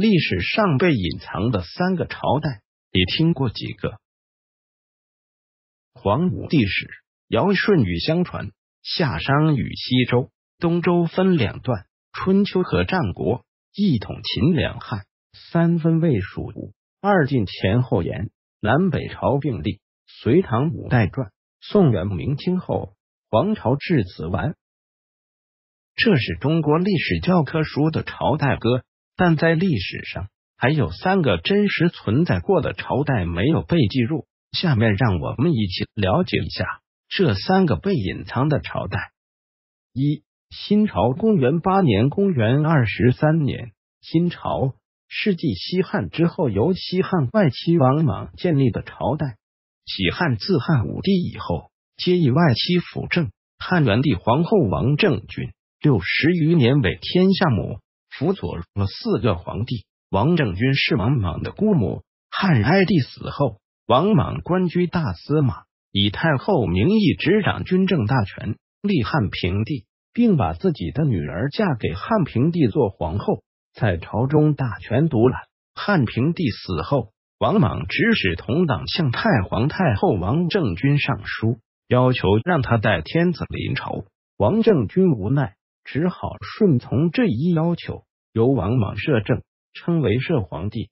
历史上被隐藏的三个朝代，你听过几个？黄武帝时，尧舜禹相传，夏商与西周、东周分两段，春秋和战国一统秦两汉，三分魏蜀吴，二晋前后延，南北朝并立。隋唐五代传，宋元明清后，皇朝至此完。这是中国历史教科书的朝代歌，但在历史上还有三个真实存在过的朝代没有被记录。下面让我们一起了解一下这三个被隐藏的朝代。一、新朝，公元8年，公元23年。新朝是继西汉之后由西汉外戚王莽建立的朝代。西汉自汉武帝以后，皆以外戚辅政。汉元帝皇后王政君60余年为天下母，辅佐了4个皇帝。王政君是王莽的姑母。汉哀帝死后，王莽官居大司马，以太后名义执掌军政大权，立汉平帝，并把自己的女儿嫁给汉平帝做皇后，在朝中大权独揽。汉平帝死后，王莽指使同党向太皇太后王政君上书，要求让他代天子临朝。王政君无奈，只好顺从这一要求，由王莽摄政，称为摄皇帝。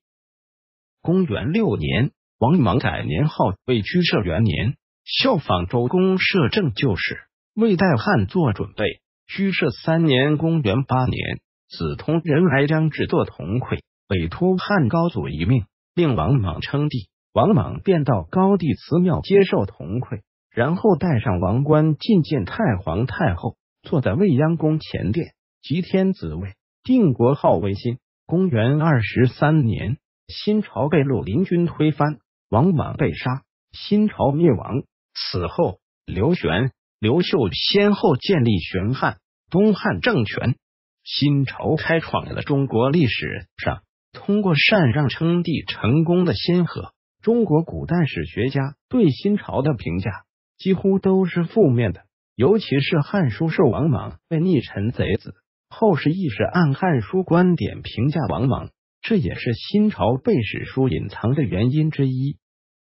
公元6年，王莽改年号为居摄元年，效仿周公摄政旧事，为代汉做准备。居摄3年，公元8年，子同人哀将至做同馈，委托汉高祖一命，令王莽称帝。王莽便到高帝祠庙接受同馈，然后戴上王冠觐见太皇太后，坐在未央宫前殿，即天子位，定国号为新。公元23年，新朝被绿林军推翻，王莽被杀，新朝灭亡。此后，刘玄、刘秀先后建立玄汉、东汉政权。新朝开创了中国历史上通过禅让称帝成功的先河。中国古代史学家对新朝的评价几乎都是负面的，尤其是《汉书》授王莽为逆臣贼子，后世亦是按《汉书》观点评价王莽，这也是新朝被史书隐藏的原因之一。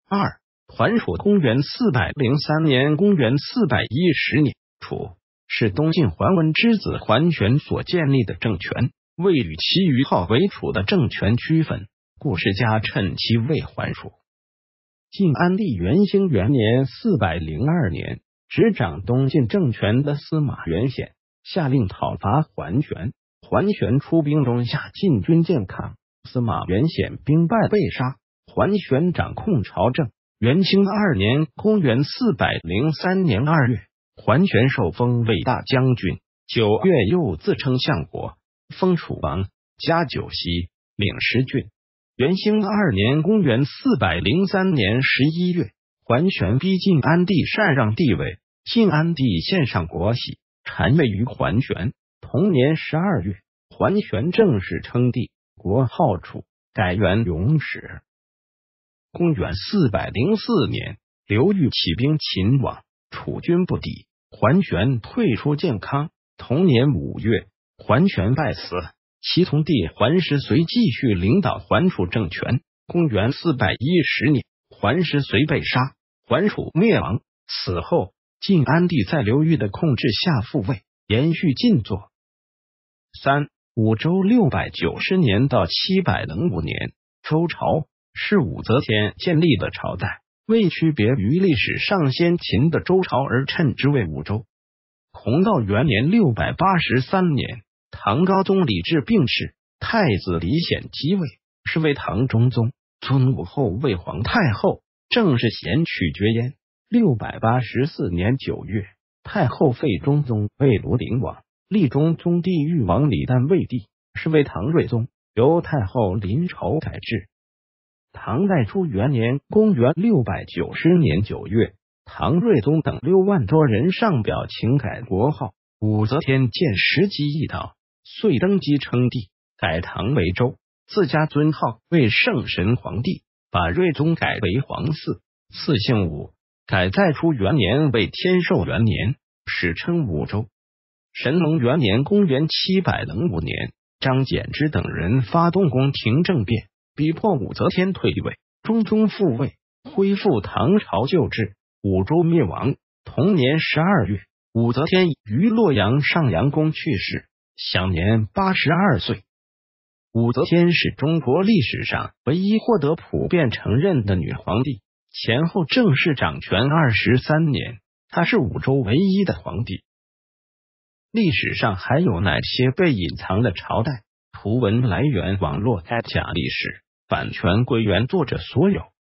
二、团楚，公元403年，公元410年。楚是东晋桓温之子桓玄所建立的政权，未与其余号为楚的政权区分，故世家称其为桓楚。晋安帝元兴元年402年，执掌东晋政权的司马元显下令讨伐桓玄，桓玄出兵中下晋军健康，司马元显兵败被杀，桓玄掌控朝政。元兴2年，公元403年2月，桓玄受封为大将军，9月又自称相国，封楚王，加9锡，领10郡。元兴2年，公元403年11月，桓玄逼晋安帝禅让帝位，晋安帝献上国玺，禅位于桓玄。同年12月，桓玄正式称帝，国号楚，改元永始。公元404年，刘裕起兵秦王，楚军不敌，桓玄退出建康。同年5月，桓玄败死，其从弟桓石随继续领导桓楚政权。公元410年，桓石随被杀，桓楚灭亡。此后，晋安帝在刘裕的控制下复位，延续晋作。三、武周690年到705年，周朝是武则天建立的朝代，为区别于历史上先秦的周朝而称之为武周。弘道元年683年，唐高宗李治病逝，太子李显即位，是为唐中宗，尊武后为皇太后，正式贤取爵焉。684年9月，太后废中宗为庐陵王，立中宗帝裕王李旦为帝，是为唐睿宗，由太后临朝改制。唐代初元年，公元690年9月，唐睿宗等6万多人上表请改国号。武则天见时机已到，遂登基称帝，改唐为周，自加尊号为圣神皇帝，把睿宗改为皇嗣。赐姓武，改在初元年为天寿元年，史称武周。神龙元年，公元705年，张柬之等人发动宫廷政变，逼迫武则天退位，中宗复位，恢复唐朝旧制，武周灭亡。同年12月，武则天于洛阳上阳宫去世，享年82岁。武则天是中国历史上唯一获得普遍承认的女皇帝，前后正式掌权23年，她是武周唯一的皇帝。历史上还有哪些被隐藏的朝代？图文来源网络 @历史，版权归原作者所有。